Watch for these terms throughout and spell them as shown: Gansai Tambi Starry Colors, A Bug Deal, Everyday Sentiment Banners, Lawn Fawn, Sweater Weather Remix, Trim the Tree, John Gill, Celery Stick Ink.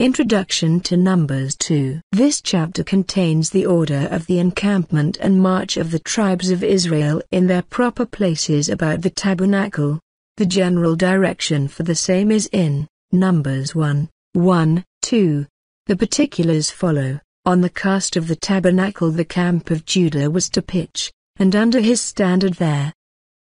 Introduction to Numbers 2. This chapter contains the order of the encampment and march of the tribes of Israel in their proper places about the tabernacle. The general direction for the same is in Numbers 1:1-2. The particulars follow. On the cast of the tabernacle the camp of Judah was to pitch, and under his standard there.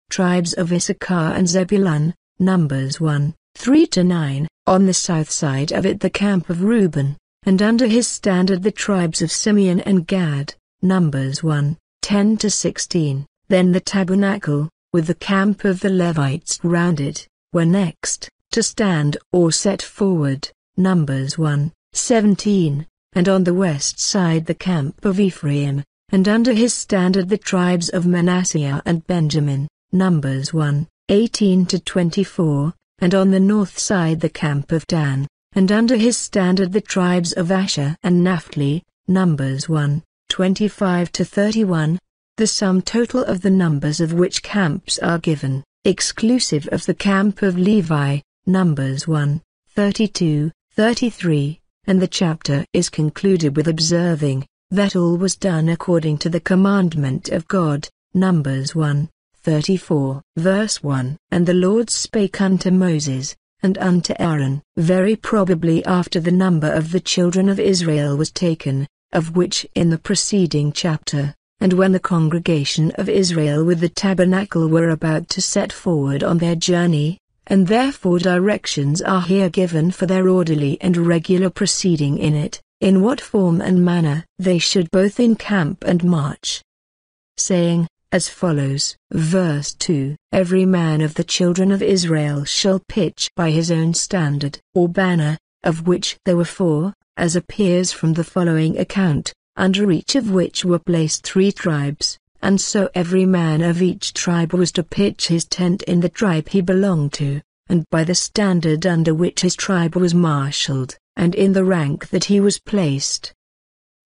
Tribes of Issachar and Zebulun, Numbers 1:3-9. On the south side of it the camp of Reuben, and under his standard the tribes of Simeon and Gad, Numbers 1:10-16. Then the tabernacle, with the camp of the Levites round it, were next, to stand or set forward, Numbers 1:17. And on the west side the camp of Ephraim, and under his standard the tribes of Manasseh and Benjamin, Numbers 1:18-24. And on the north side the camp of Dan, and under his standard the tribes of Asher and Naphtali, Numbers 1:25-31, the sum total of the numbers of which camps are given, exclusive of the camp of Levi, Numbers 1:32-33, and the chapter is concluded with observing, that all was done according to the commandment of God, Numbers 1:34. Verse 1. And the Lord spake unto Moses, and unto Aaron. Very probably after the number of the children of Israel was taken, of which in the preceding chapter, and when the congregation of Israel with the tabernacle were about to set forward on their journey, and therefore directions are here given for their orderly and regular proceeding in it, in what form and manner they should both encamp and march. Saying, as follows. Verse 2. Every man of the children of Israel shall pitch by his own standard, or banner, of which there were four, as appears from the following account, under each of which were placed three tribes, and so every man of each tribe was to pitch his tent in the tribe he belonged to, and by the standard under which his tribe was marshalled, and in the rank that he was placed,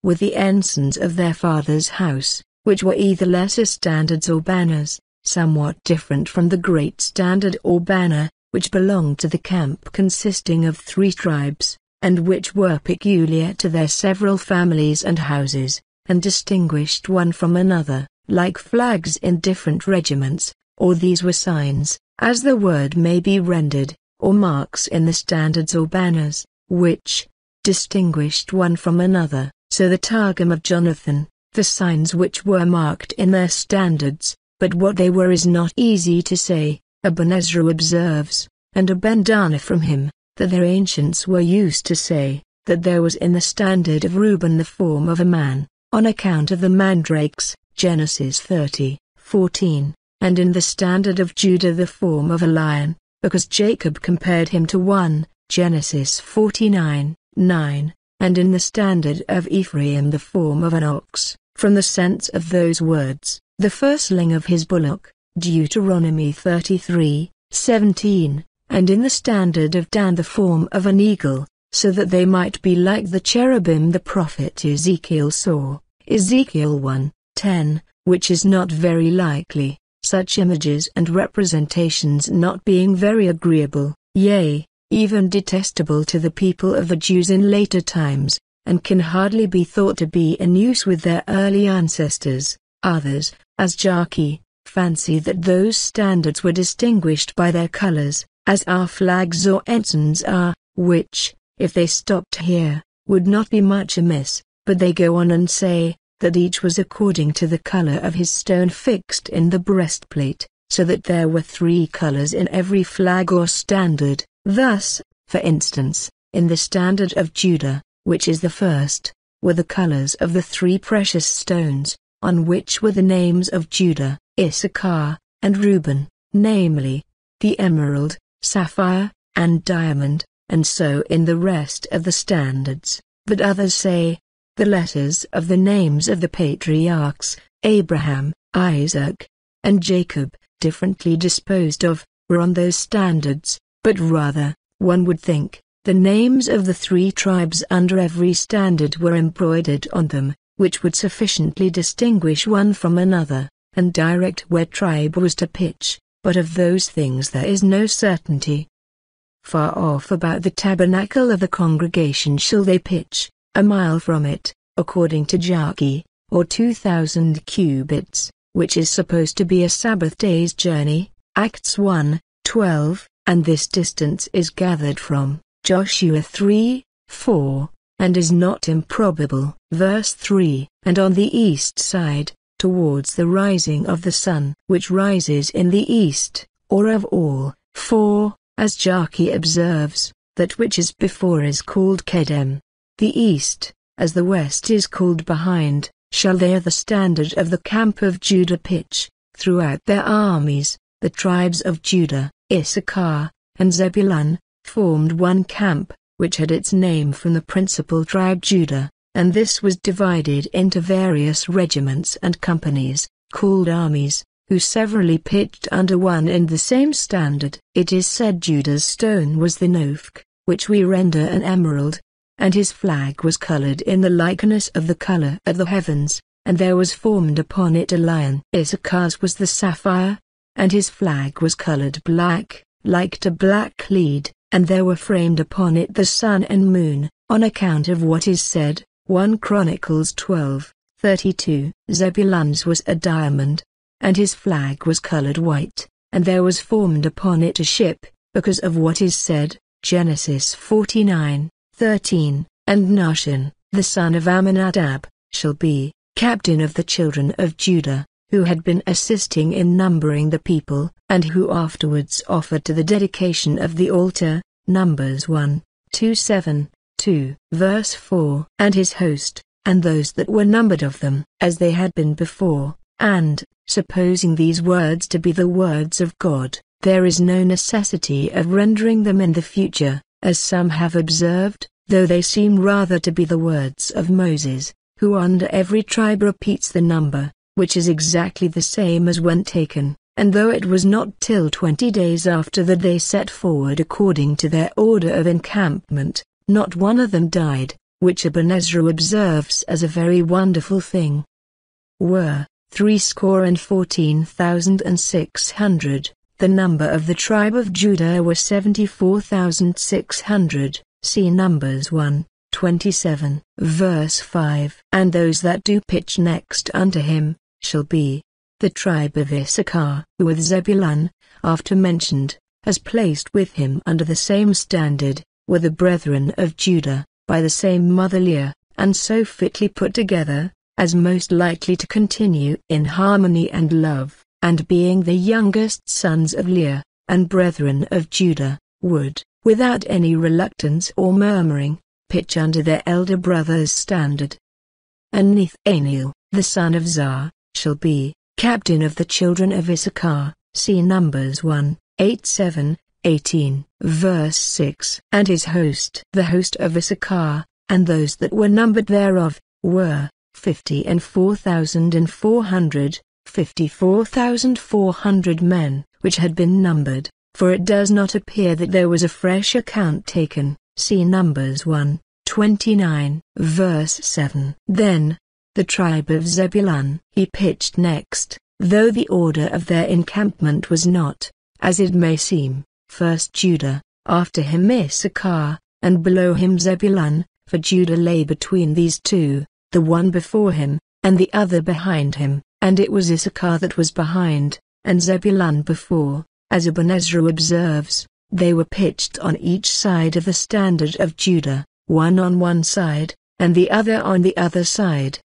with the ensigns of their father's house, which were either lesser standards or banners, somewhat different from the great standard or banner, which belonged to the camp consisting of three tribes, and which were peculiar to their several families and houses, and distinguished one from another, like flags in different regiments, or these were signs, as the word may be rendered, or marks in the standards or banners, which distinguished one from another, so the Targum of Jonathan. The signs which were marked in their standards, but what they were is not easy to say. Ibn Ezra observes, and Ibn Dana from him, that their ancients were used to say, that there was in the standard of Reuben the form of a man, on account of the mandrakes, Genesis 30:14, and in the standard of Judah the form of a lion, because Jacob compared him to one, Genesis 49:9, and in the standard of Ephraim the form of an ox. From the sense of those words, the firstling of his bullock, Deuteronomy 33:17, and in the standard of Dan the form of an eagle, so that they might be like the cherubim the prophet Ezekiel saw, Ezekiel 1:10, which is not very likely, such images and representations not being very agreeable, yea, even detestable to the people of the Jews in later times, and can hardly be thought to be in use with their early ancestors. Others, as Jarchi, fancy that those standards were distinguished by their colors, as our flags or ensigns are, which, if they stopped here, would not be much amiss, but they go on and say, that each was according to the color of his stone fixed in the breastplate, so that there were three colors in every flag or standard. Thus, for instance, in the standard of Judah, which is the first, were the colors of the three precious stones, on which were the names of Judah, Issachar, and Reuben, namely, the emerald, sapphire, and diamond, and so in the rest of the standards. But others say, the letters of the names of the patriarchs, Abraham, Isaac, and Jacob, differently disposed of, were on those standards, but rather, one would think, the names of the three tribes under every standard were embroidered on them, which would sufficiently distinguish one from another, and direct where tribe was to pitch, but of those things there is no certainty. far off about the tabernacle of the congregation shall they pitch, a mile from it, according to Jarchi, or 2,000 cubits, which is supposed to be a Sabbath day's journey, Acts 1:12, and this distance is gathered from Joshua 3:4, and is not improbable. Verse 3, and on the east side, towards the rising of the sun, which rises in the east, or of all. 4, as Jarchi observes, that which is before is called Kedem. The east, as the west is called behind, shall they the standard of the camp of Judah pitch, throughout their armies, the tribes of Judah, Issachar, and Zebulun, formed one camp, which had its name from the principal tribe Judah, and this was divided into various regiments and companies, called armies, who severally pitched under one and the same standard. It is said Judah's stone was the Nophk, which we render an emerald, and his flag was coloured in the likeness of the colour of the heavens, and there was formed upon it a lion. Issachar's was the sapphire, and his flag was coloured black, like to black lead, and there were framed upon it the sun and moon, on account of what is said, 1 Chronicles 12:32. Zebulun's was a diamond, and his flag was coloured white, and there was formed upon it a ship, because of what is said, Genesis 49:13, and Nahshon, the son of Amminadab, shall be captain of the children of Judah, who had been assisting in numbering the people, and who afterwards offered to the dedication of the altar, Numbers 1:27-2. Verse 4, and his host, and those that were numbered of them, as they had been before, and, supposing these words to be the words of God, there is no necessity of rendering them in the future, as some have observed, though they seem rather to be the words of Moses, who under every tribe repeats the number, which is exactly the same as when taken, and though it was not till 20 days after that they set forward according to their order of encampment, not one of them died, which Ibn Ezra observes as a very wonderful thing. Were 314,600, the number of the tribe of Judah were 74,600. See Numbers 1:27. Verse 5. And those that do pitch next unto him, shall be the tribe of Issachar, who with Zebulun, after mentioned, as placed with him under the same standard, were the brethren of Judah, by the same mother Leah, and so fitly put together, as most likely to continue in harmony and love, and being the youngest sons of Leah, and brethren of Judah, would, without any reluctance or murmuring, pitch under their elder brother's standard. And Nethaneel, the son of Zar, shall be captain of the children of Issachar. See Numbers 1:8-18. Verse 6. And his host, the host of Issachar, and those that were numbered thereof, were 54,400, 54,400 men, which had been numbered, for it does not appear that there was a fresh account taken. See Numbers 1:29. Verse 7. Then, the tribe of Zebulun, he pitched next, though the order of their encampment was not, as it may seem, first Judah, after him Issachar, and below him Zebulun, for Judah lay between these two, the one before him, and the other behind him, and it was Issachar that was behind, and Zebulun before. As Ibn Ezra observes, they were pitched on each side of the standard of Judah, one on one side, and the other on the other side.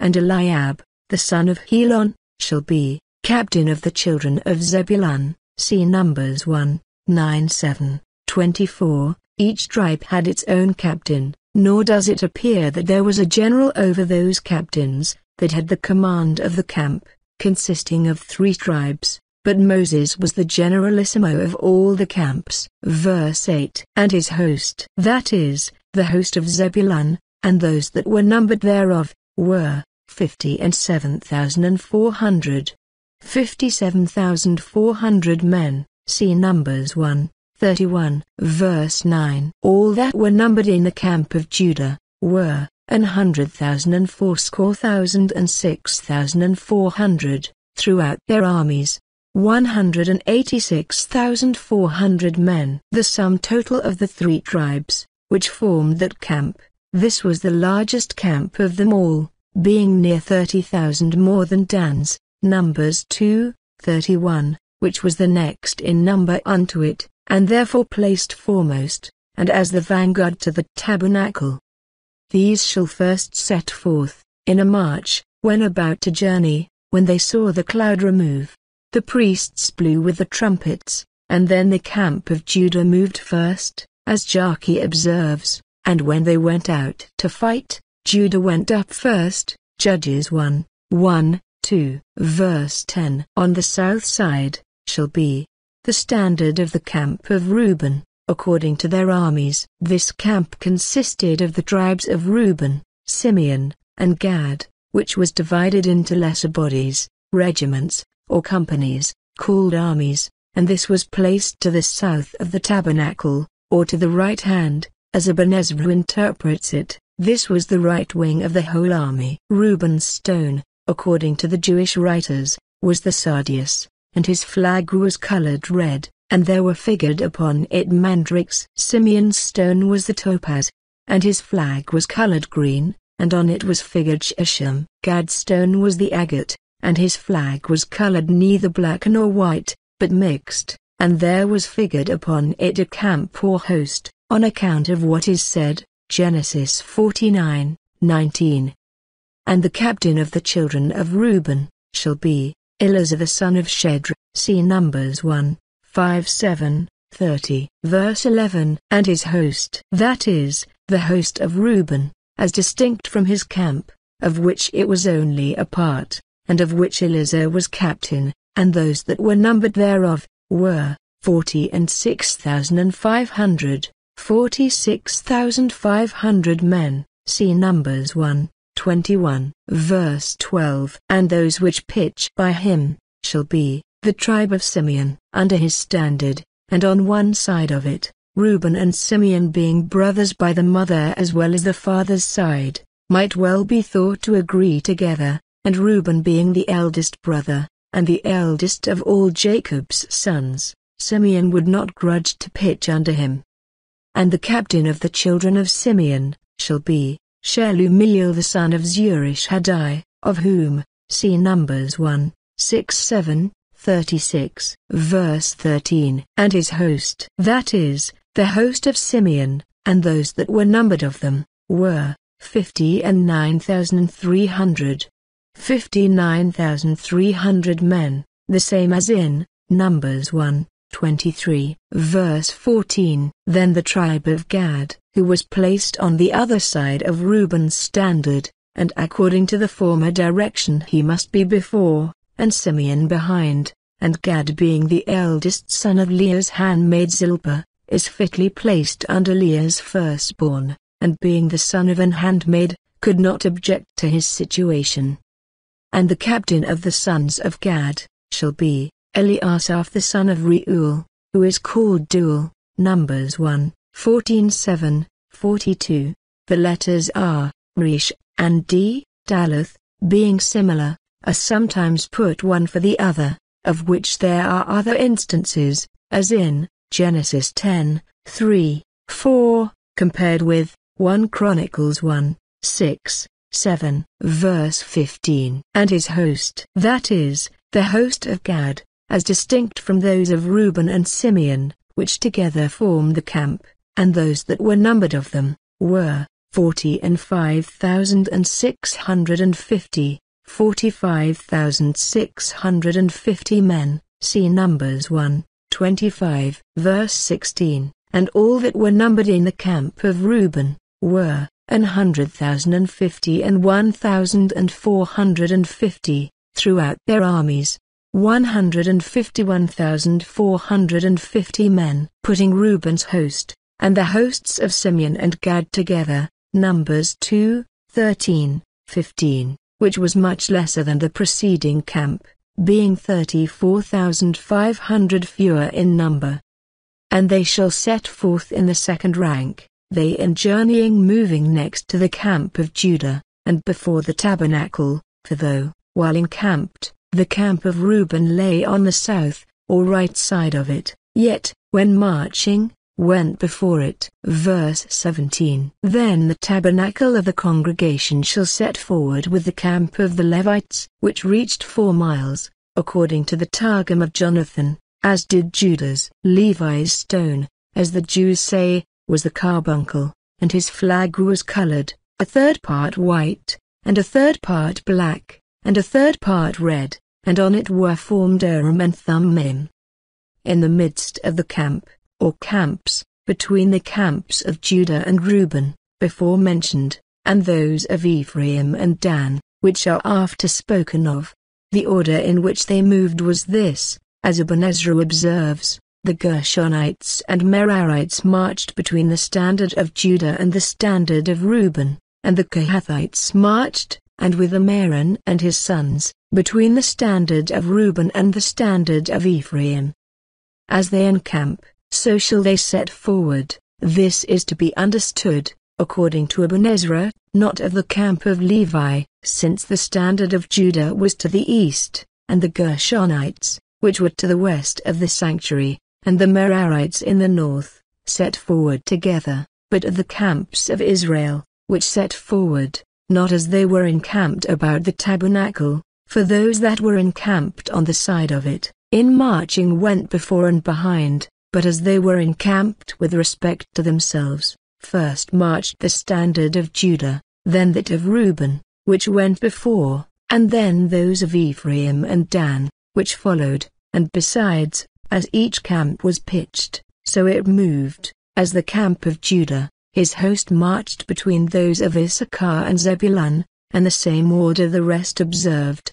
And Eliab, the son of Helon, shall be captain of the children of Zebulun. See Numbers 1:9-24. Each tribe had its own captain, nor does it appear that there was a general over those captains, that had the command of the camp, consisting of 3 tribes, but Moses was the generalissimo of all the camps. Verse 8. And his host, that is, the host of Zebulun, and those that were numbered thereof, were 57,400. 57,400 men. See Numbers 1:31. Verse 9. All that were numbered in the camp of Judah, were 100,000 and fourscore thousand and 6,400, throughout their armies, 186,400 men. The sum total of the three tribes, which formed that camp, this was the largest camp of them all, being near 30,000 more than Dan's, Numbers 2:31, which was the next in number unto it, and therefore placed foremost, and as the vanguard to the tabernacle. These shall first set forth, in a march, when about to journey, when they saw the cloud remove. The priests blew with the trumpets, and then the camp of Judah moved first, as Jarchi observes, and when they went out to fight, Judah went up first, Judges 1:1-2. Verse 10. On the south side, shall be the standard of the camp of Reuben, according to their armies. This camp consisted of the tribes of Reuben, Simeon, and Gad, which was divided into lesser bodies, regiments, or companies, called armies, and this was placed to the south of the tabernacle, or to the right hand, as Ebenezer interprets it. This was the right wing of the whole army. Reuben's stone, according to the Jewish writers, was the sardius, and his flag was colored red, and there were figured upon it mandrakes. Simeon's stone was the topaz, and his flag was colored green, and on it was figured Sheshem. Gad's stone was the agate, and his flag was colored neither black nor white, but mixed, and there was figured upon it a camp or host, on account of what is said, Genesis 49:19. And the captain of the children of Reuben, shall be Eleazar the son of Shedr. See Numbers 1:5-7, 30. Verse 11. And his host, that is, the host of Reuben, as distinct from his camp, of which it was only a part, and of which Eleazar was captain, and those that were numbered thereof, were 46,500, 46,500 men. See Numbers 1:21. Verse 12. And those which pitch by him, shall be the tribe of Simeon. Under his standard, and on one side of it, Reuben and Simeon, being brothers by the mother as well as the father's side, might well be thought to agree together, and Reuben being the eldest brother, and the eldest of all Jacob's sons, Simeon would not grudge to pitch under him. And the captain of the children of Simeon, shall be Shelumiel the son of Zurishadai, of whom, see Numbers 1:6-7, 36. Verse 13. And his host, that is, the host of Simeon, and those that were numbered of them, were 59,300. 59,300 men, the same as in Numbers 1:23. Verse 14. Then the tribe of Gad, who was placed on the other side of Reuben's standard, and according to the former direction he must be before, and Simeon behind, and Gad being the eldest son of Leah's handmaid Zilpah, is fitly placed under Leah's firstborn, and being the son of an handmaid, could not object to his situation. And the captain of the sons of Gad, shall be Eliasaph the son of Reuel, who is called Duel. Numbers 1:14-7, 42. The letters R, Resh, and D, Daleth, being similar, are sometimes put one for the other, of which there are other instances, as in Genesis 10:3-4, compared with 1 Chronicles 1:6-7. Verse 15. And his host, that is, the host of Gad, as distinct from those of Reuben and Simeon, which together form the camp, and those that were numbered of them, were 45,650, 45,650 men. See Numbers 1:25. Verse 16. And all that were numbered in the camp of Reuben, were 100,050 and 1,450, throughout their armies, 151,450 men. Putting Reuben's host, and the hosts of Simeon and Gad together, Numbers 2:13-15, which was much lesser than the preceding camp, being 34,500 fewer in number. And they shall set forth in the second rank, they in journeying moving next to the camp of Judah, and before the tabernacle, for though, while encamped, The camp of Reuben lay on the south, or right side of it, yet, when marching, went before it. Verse 17. Then the tabernacle of the congregation shall set forward with the camp of the Levites, which reached 4 miles, according to the Targum of Jonathan, as did Judah's. Levi's stone, as the Jews say, was the carbuncle, and his flag was colored, a third part white, and a third part black, and a third part red, and on it were formed Urim and Thummim. In the midst of the camp, or camps, between the camps of Judah and Reuben, before mentioned, and those of Ephraim and Dan, which are after spoken of, the order in which they moved was this, as Ibn Ezra observes, the Gershonites and Merarites marched between the standard of Judah and the standard of Reuben, and the Kohathites marched, and with Amram and his sons, between the standard of Reuben and the standard of Ephraim. As they encamp, so shall they set forward. This is to be understood, according to Ibn Ezra, not of the camp of Levi, since the standard of Judah was to the east, and the Gershonites, which were to the west of the sanctuary, and the Merarites in the north, set forward together, but of the camps of Israel, which set forward, not as they were encamped about the tabernacle, for those that were encamped on the side of it, in marching went before and behind, but as they were encamped with respect to themselves, first marched the standard of Judah, then that of Reuben, which went before, and then those of Ephraim and Dan, which followed, and besides, as each camp was pitched, so it moved, as the camp of Judah, his host marched between those of Issachar and Zebulun, and the same order the rest observed.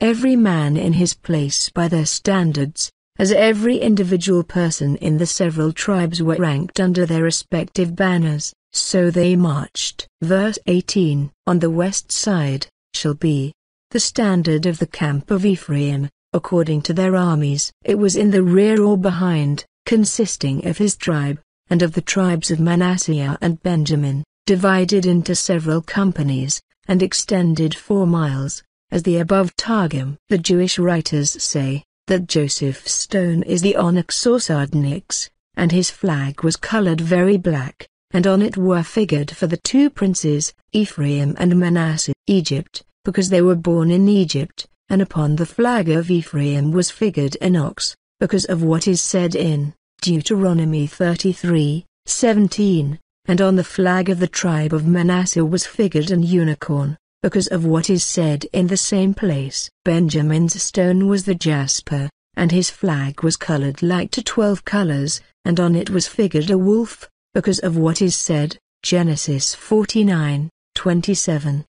Every man in his place by their standards, as every individual person in the several tribes were ranked under their respective banners, so they marched. Verse 18. On the west side, shall be the standard of the camp of Ephraim, according to their armies. It was in the rear or behind, consisting of his tribe, and of the tribes of Manasseh and Benjamin, divided into several companies, and extended 4 miles, as the above Targum. The Jewish writers say that Joseph's stone is the onyx or sardonyx, and his flag was colored very black, and on it were figured for the two princes, Ephraim and Manasseh, Egypt, because they were born in Egypt, and upon the flag of Ephraim was figured an ox, because of what is said in Deuteronomy 33:17, and on the flag of the tribe of Manasseh was figured an unicorn, because of what is said in the same place. Benjamin's stone was the jasper, and his flag was colored like to 12 colors, and on it was figured a wolf, because of what is said, Genesis 49:27.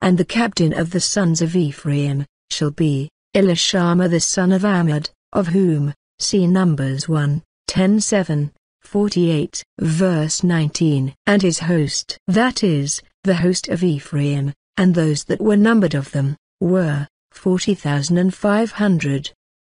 And the captain of the sons of Ephraim, shall be Elishama the son of Ahmad, of whom, see Numbers 1:10-7, 48, verse 19. And his host, that is, the host of Ephraim, and those that were numbered of them, were 40,500.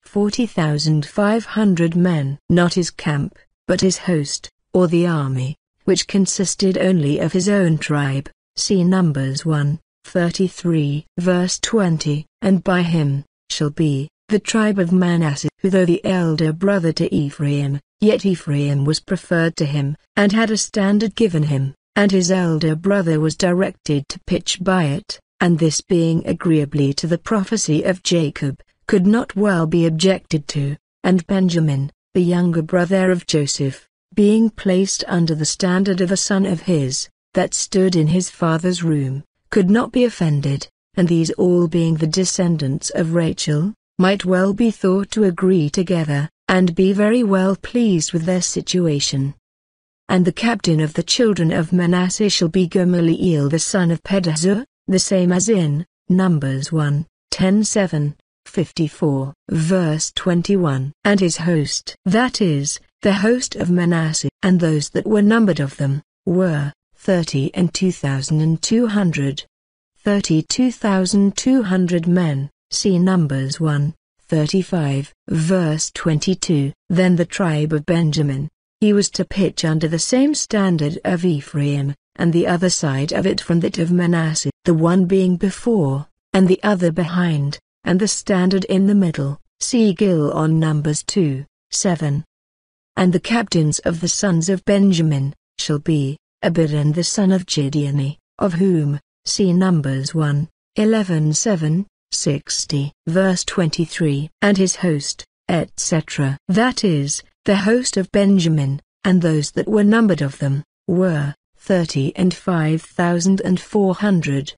40,500 men. Not his camp, but his host, or the army, which consisted only of his own tribe, see Numbers 1:33, verse 20. And by him, shall be the tribe of Manasseh, who though the elder brother to Ephraim, yet Ephraim was preferred to him, and had a standard given him, and his elder brother was directed to pitch by it, and this being agreeably to the prophecy of Jacob, could not well be objected to, and Benjamin, the younger brother of Joseph, being placed under the standard of a son of his, that stood in his father's room, could not be offended, and these all being the descendants of Rachel, might well be thought to agree together, and be very well pleased with their situation. And the captain of the children of Manasseh shall be Gamaliel the son of Pedahzur, the same as in Numbers 1:10-7, 54, verse 21. And his host, that is, the host of Manasseh, and those that were numbered of them, were 32,200. 32,200 men, see Numbers 1:35, verse 22. Then the tribe of Benjamin, he was to pitch under the same standard of Ephraim, and the other side of it from that of Manasseh, the one being before, and the other behind, and the standard in the middle, see Gill on numbers 2, 7. And the captains of the sons of Benjamin shall be Abidan the son of Gideoni, of whom, see numbers 1, 11, 7, 60. Verse 23. And his host, etc. That is, the host of Benjamin, and those that were numbered of them, were 35,400.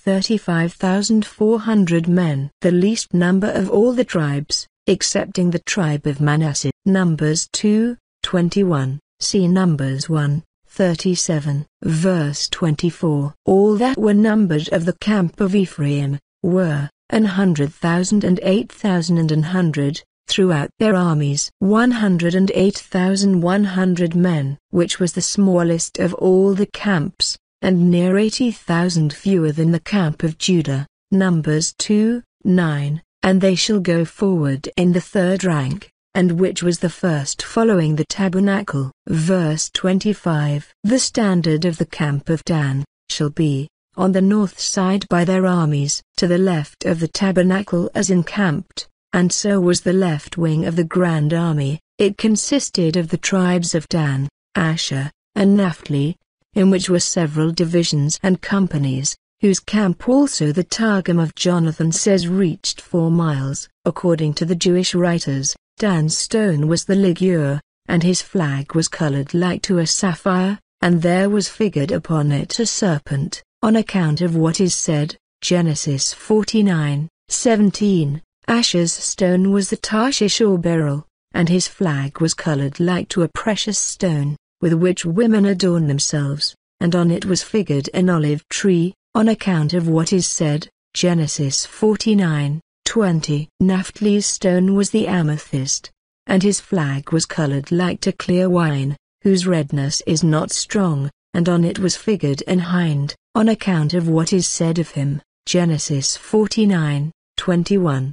35,400 men. The least number of all the tribes, excepting the tribe of Manasseh. Numbers 2, 21. See Numbers 1, 37. Verse 24. All that were numbered of the camp of Ephraim, were 108,100, throughout their armies. 108,100 men, which was the smallest of all the camps, and near 80,000 fewer than the camp of Judah. Numbers 2, 9, and they shall go forward in the third rank, and which was the first following the tabernacle. Verse 25. The standard of the camp of Dan shall be, on the north side by their armies, to the left of the tabernacle as encamped, and so was the left wing of the grand army. It consisted of the tribes of Dan, Asher, and Naphtali, in which were several divisions and companies, whose camp also the Targum of Jonathan says reached 4 miles. According to the Jewish writers, Dan's stone was the ligure, and his flag was coloured like to a sapphire, and there was figured upon it a serpent, on account of what is said, Genesis 49, 17, Asher's stone was the Tarshish or beryl, and his flag was coloured like to a precious stone, with which women adorn themselves, and on it was figured an olive tree, on account of what is said, Genesis 49, 20. Naphtali's stone was the amethyst, and his flag was coloured like to clear wine, whose redness is not strong, and on it was figured an hind, on account of what is said of him, Genesis 49, 21.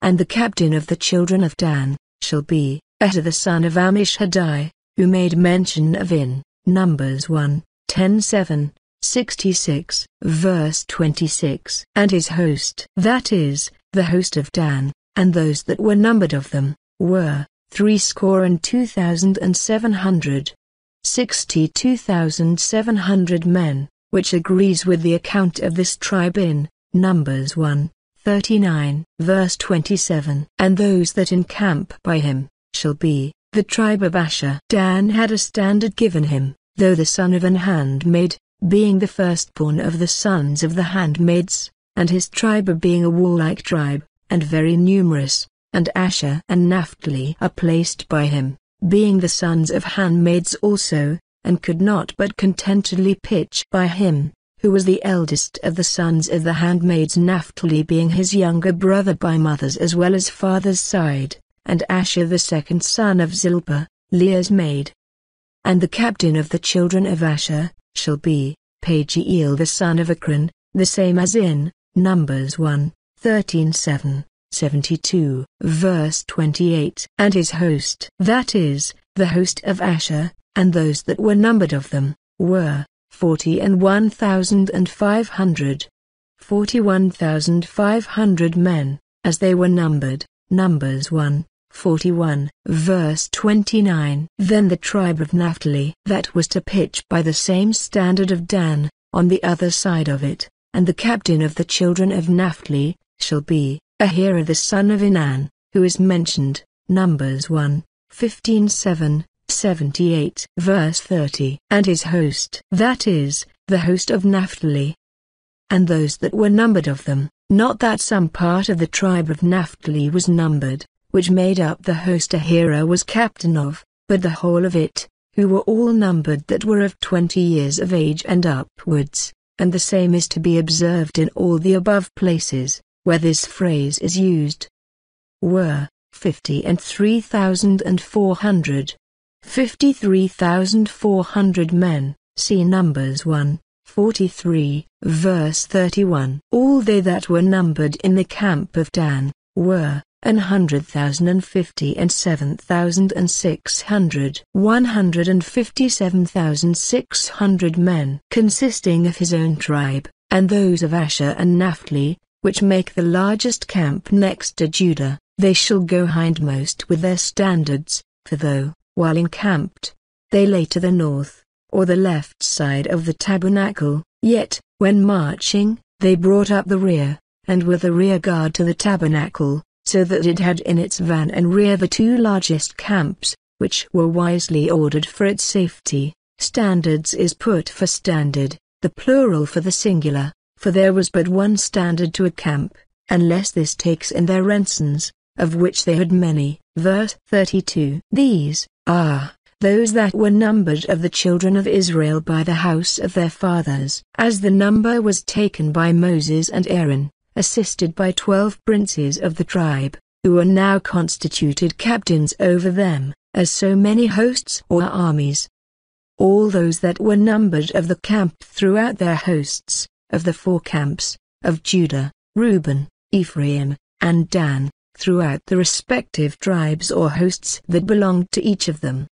And the captain of the children of Dan shall be Etter the son of Ammishaddai, who made mention of in Numbers 1, 10, 7, 66. Verse 26. And his host, that is, the host of Dan, and those that were numbered of them, were 302,700. 62,700 men, which agrees with the account of this tribe in Numbers 1, 39. Verse 27. And those that encamp by him shall be the tribe of Asher. Dan had a standard given him, though the son of an handmaid, being the firstborn of the sons of the handmaids, and his tribe being a warlike tribe, and very numerous, and Asher and Naphtali are placed by him, being the sons of handmaids also, and could not but contentedly pitch by him, who was the eldest of the sons of the handmaids, Naphtali being his younger brother by mother's as well as father's side, and Asher the second son of Zilpah, Leah's maid. And the captain of the children of Asher shall be Pagiel the son of Achan, the same as in Numbers 1, 13, 7, 72. Verse 28. And his host, that is, the host of Asher, and those that were numbered of them, were 41,500. 41,500 men, as they were numbered. Numbers 1, 41. Verse 29. Then the tribe of Naphtali, that was to pitch by the same standard of Dan, on the other side of it, and the captain of the children of Naphtali shall be Ahira the son of Enan, who is mentioned, Numbers 1, 15, 7, 78. Verse 30. And his host, that is, the host of Naphtali, and those that were numbered of them, not that some part of the tribe of Naphtali was numbered, which made up the host Ahira was captain of, but the whole of it, who were all numbered that were of 20 years of age and upwards, and the same is to be observed in all the above places, where this phrase is used, were 53,400. 53,400 men, see Numbers 1, 43, verse 31. All they that were numbered in the camp of Dan were 100,050 and 7,600. 157,600 men, consisting of his own tribe, and those of Asher and Naphtali, which make the largest camp next to Judah. They shall go hindmost with their standards, for though, while encamped, they lay to the north, or the left side of the tabernacle, yet, when marching, they brought up the rear, and were the rear guard to the tabernacle, so that it had in its van and rear the two largest camps, which were wisely ordered for its safety. Standards is put for standard, the plural for the singular, for there was but one standard to a camp, unless this takes in their ensigns, of which they had many. Verse 32. These are those that were numbered of the children of Israel by the house of their fathers. As the number was taken by Moses and Aaron, assisted by 12 princes of the tribe, who are now constituted captains over them, as so many hosts or armies. All those that were numbered of the camp throughout their hosts, of the four camps, of Judah, Reuben, Ephraim, and Dan, throughout the respective tribes or hosts that belonged to each of them,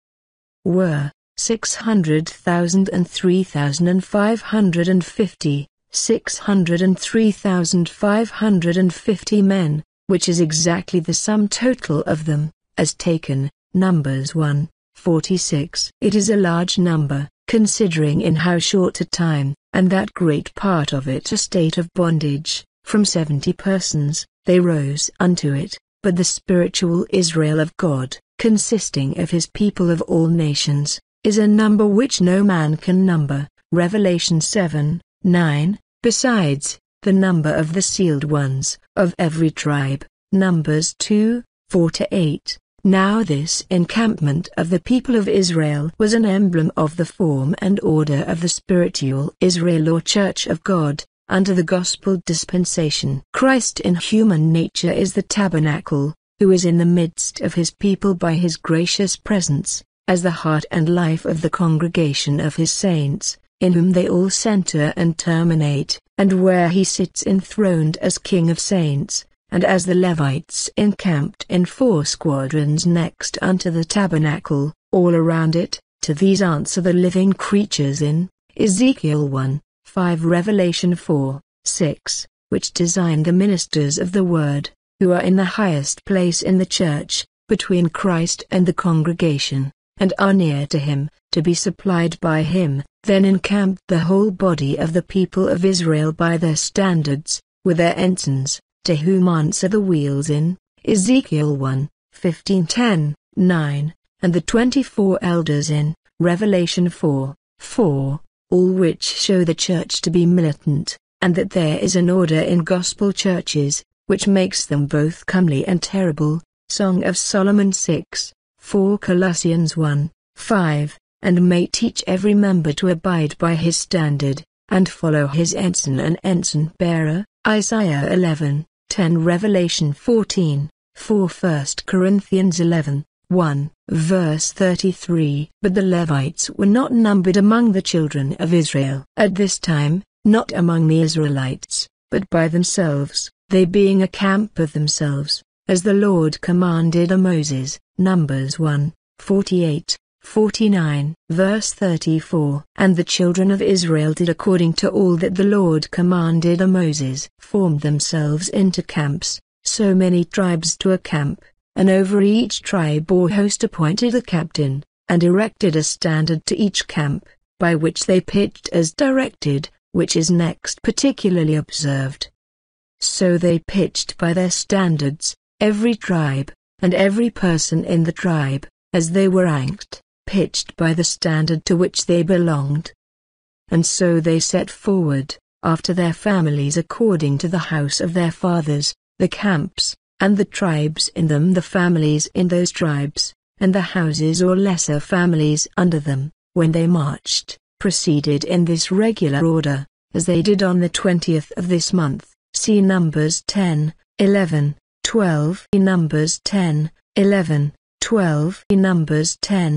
were 603,550. 603,550 men, which is exactly the sum total of them, as taken, Numbers 1:46. It is a large number, considering in how short a time, and that great part of it a state of bondage, from 70 persons, they rose unto it, but the spiritual Israel of God, consisting of his people of all nations, is a number which no man can number, Revelation 7:9. Besides, the number of the sealed ones, of every tribe, Numbers 2:4-8. Now this encampment of the people of Israel was an emblem of the form and order of the spiritual Israel or Church of God, under the gospel dispensation. Christ in human nature is the tabernacle, who is in the midst of his people by his gracious presence, as the heart and life of the congregation of his saints, in whom they all centre and terminate, and where he sits enthroned as King of saints, and as the Levites encamped in four squadrons next unto the tabernacle, all around it. To these answer the living creatures in Ezekiel 1:5, Revelation 4:6, which design the ministers of the word, who are in the highest place in the church, between Christ and the congregation, and are near to him, to be supplied by him. Then encamped the whole body of the people of Israel by their standards, with their ensigns, to whom answer the wheels in Ezekiel 1:15-10, 9, and the 24 elders in Revelation 4:4, all which show the church to be militant, and that there is an order in gospel churches, which makes them both comely and terrible. Song of Solomon 6:4, Colossians 1:5. And may teach every member to abide by his standard, and follow his ensign and ensign bearer, Isaiah 11:10, Revelation 14:4, 1 Corinthians 11:1, verse 33. But the Levites were not numbered among the children of Israel at this time, not among the Israelites, but by themselves, they being a camp of themselves, as the Lord commanded Moses, Numbers 1:48. 49, verse 34. And the children of Israel did according to all that the Lord commanded Moses, formed themselves into camps, so many tribes to a camp, and over each tribe or host appointed a captain, and erected a standard to each camp, by which they pitched as directed, which is next particularly observed. So they pitched by their standards, every tribe, and every person in the tribe, as they were ranked, pitched by the standard to which they belonged. And so they set forward, after their families according to the house of their fathers, the camps, and the tribes in them, the families in those tribes, and the houses or lesser families under them, when they marched, proceeded in this regular order, as they did on the 20th of this month. See Numbers 10:11, 12. Numbers 10:11, 12. Numbers 10.